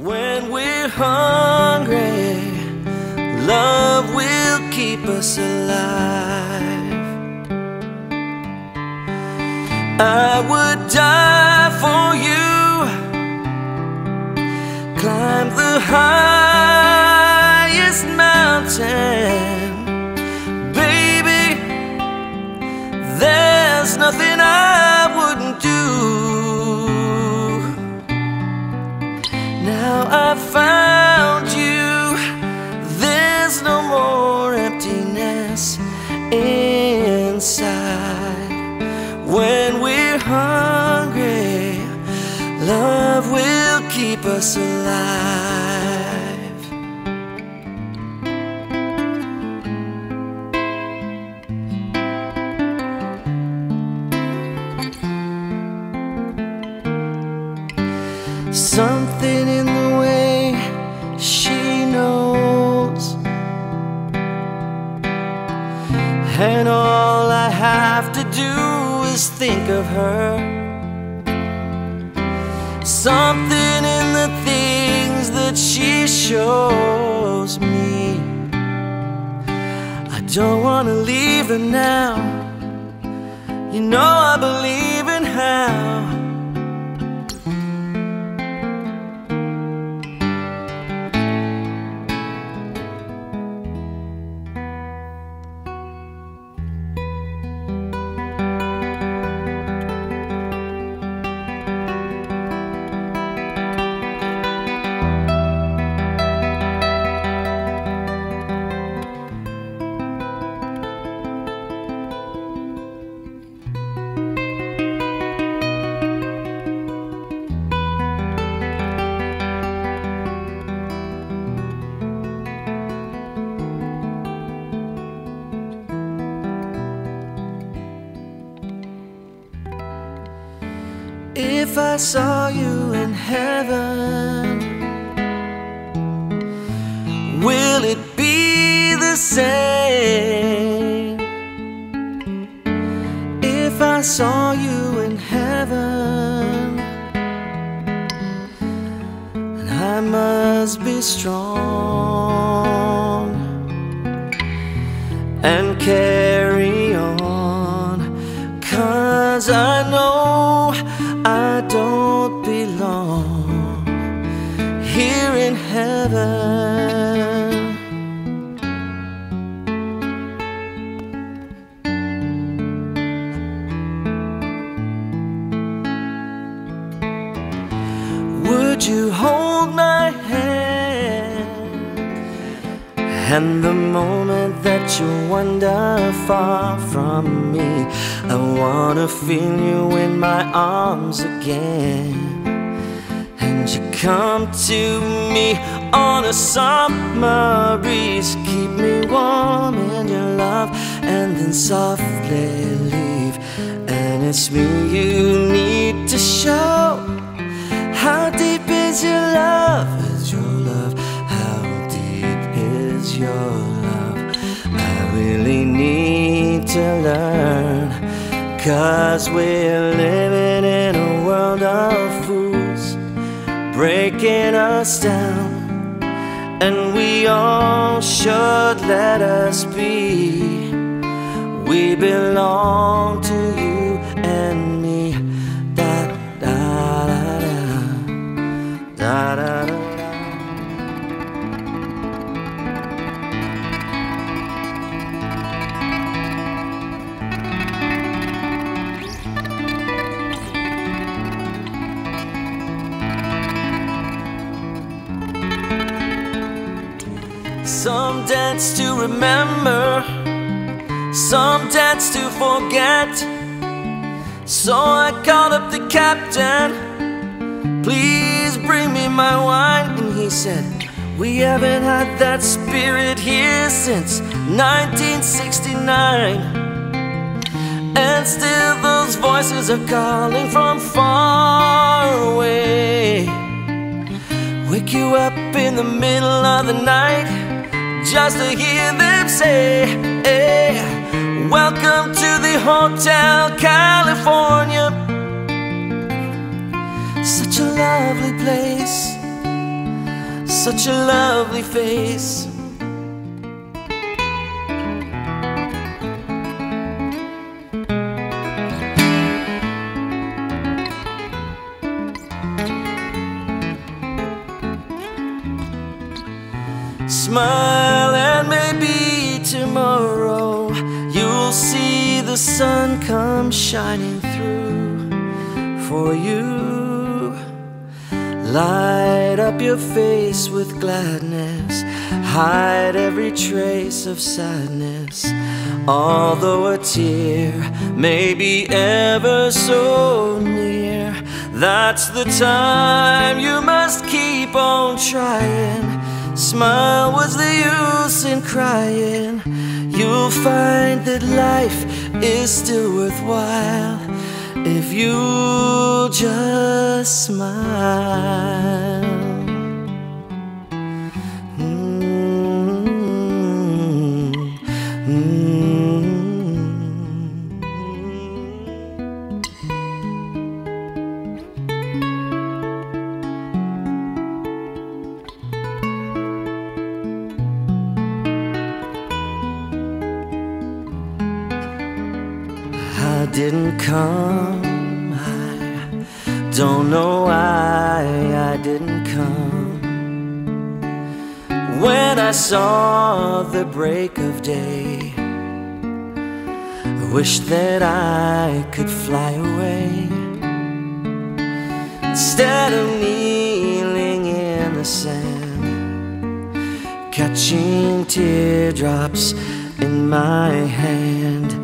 When we're hungry, love will keep us alive. I would die for you, climb the highest mountain. Baby, there's nothing I wouldn't do. I found you, there's no more emptiness inside. When we're hungry, love will keep us alive. Something in the and all I have to do is think of her. Something in the things that she shows me. I don't want to leave her now. You know I believe in how. If I saw you in heaven, will it be the same? If I saw you in heaven, and I must be strong and carry on, 'cause I know I don't belong here in heaven. Would you hold my hand? And the moment that you wander far from me, I wanna feel you in my arms again. And you come to me on a summer breeze, keep me warm in your love, and then softly leave. And it's me you need to show. How deep is your love? Is your love? How deep is your love? I really need to learn, 'cause we're living in a world of fools, breaking us down, and we all should let us be. We belong to you and me. Da da da da da da da. Some dance to remember, some dance to forget. So I called up the captain, please bring me my wine. And he said, we haven't had that spirit here since 1969. And still those voices are calling from far away. Wake you up in the middle of the night just to hear them say, hey, welcome to the Hotel California. Such a lovely place, such a lovely face. Smile and maybe tomorrow you'll see the sun come shining through for you. Light up your face with gladness, hide every trace of sadness, although a tear may be ever so near. That's the time you must keep on trying. Smile, what's the use in crying? You'll find that life is still worthwhile if you just smile. I didn't come, I don't know why I didn't come. When I saw the break of day, I wished that I could fly away. Instead of kneeling in the sand, catching teardrops in my hand,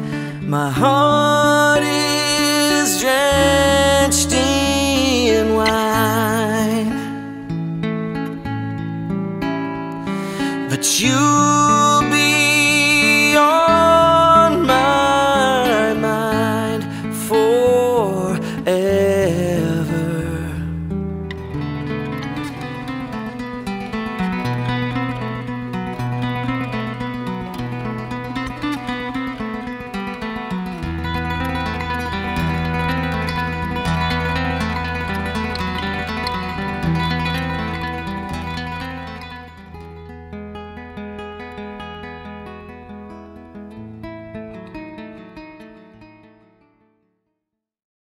my heart is drenched in wine, but you'll be on my mind forever.